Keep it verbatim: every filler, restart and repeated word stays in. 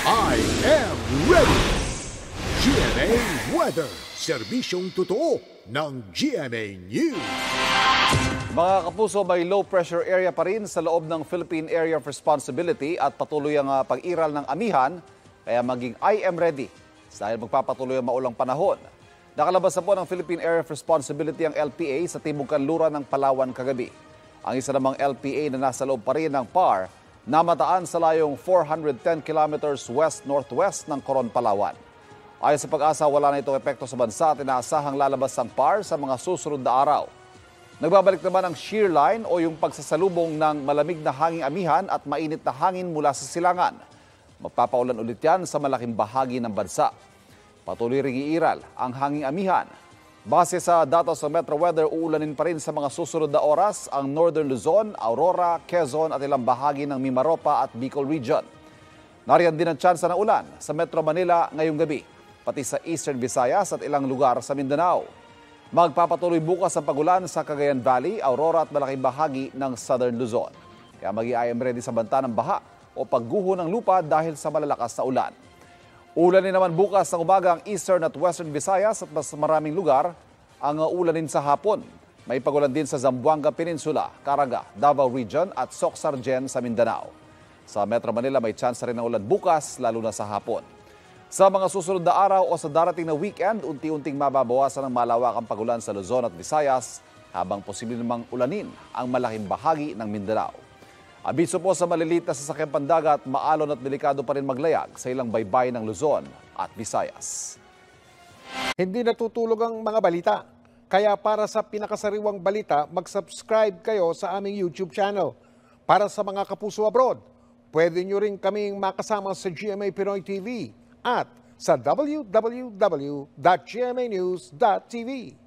I am ready! G M A Weather, serbisyong totoo ng G M A News. Mga kapuso, may low pressure area pa rin sa loob ng Philippine Area of Responsibility at patuloy ang uh, pag-iral ng amihan, kaya maging I am ready dahil magpapatuloy ang maulang panahon. Nakalabas na po ng Philippine Area of Responsibility ang L P A sa timog kanluran ng Palawan kagabi. Ang isa namang L P A na nasa loob pa rin ng P A R, namataan sa layong four hundred ten kilometers west-northwest ng Coron, Palawan. Ayon sa pag-asa, wala na itong epekto sa bansa at inaasahang lalabas ang P A R sa mga susunod na araw. Nagbabalik naman ang shear line o yung pagsasalubong ng malamig na hanging amihan at mainit na hangin mula sa silangan. Magpapaulan ulit yan sa malaking bahagi ng bansa. Patuloy ring iiral ang hanging amihan. Base sa datos sa Metro Weather, uulanin pa rin sa mga susunod na oras ang Northern Luzon, Aurora, Quezon at ilang bahagi ng Mimaropa at Bicol Region. Nariyan din ang tsansa na ulan sa Metro Manila ngayong gabi, pati sa Eastern Visayas at ilang lugar sa Mindanao. Magpapatuloy bukas ang pagulan sa Cagayan Valley, Aurora at malaking bahagi ng Southern Luzon. Kaya mag-I am ready sa banta ng baha o pagguho ng lupa dahil sa malalakas na ulan. Ulanin naman bukas ng umaga ang Eastern at Western Visayas at mas maraming lugar ang ulanin sa hapon. May pagulan din sa Zamboanga Peninsula, Caraga, Davao Region at Soccsksargen sa Mindanao. Sa Metro Manila may chance rin ng ulan bukas lalo na sa hapon. Sa mga susunod na araw o sa darating na weekend, unti-unting mababawasan ang malawakang pagulan sa Luzon at Visayas habang posible namang ulanin ang malaking bahagi ng Mindanao. Abiso po sa maliliit na sasakyang pandagat, maalon at delikado pa rin maglayag sa ilang baybay ng Luzon at Visayas. Hindi natutulog ang mga balita. Kaya para sa pinakasariwang balita, mag-subscribe kayo sa aming YouTube channel. Para sa mga kapuso abroad, pwede nyo rin kaming makasama sa G M A Pinoy T V at sa w w w dot g m a news dot t v.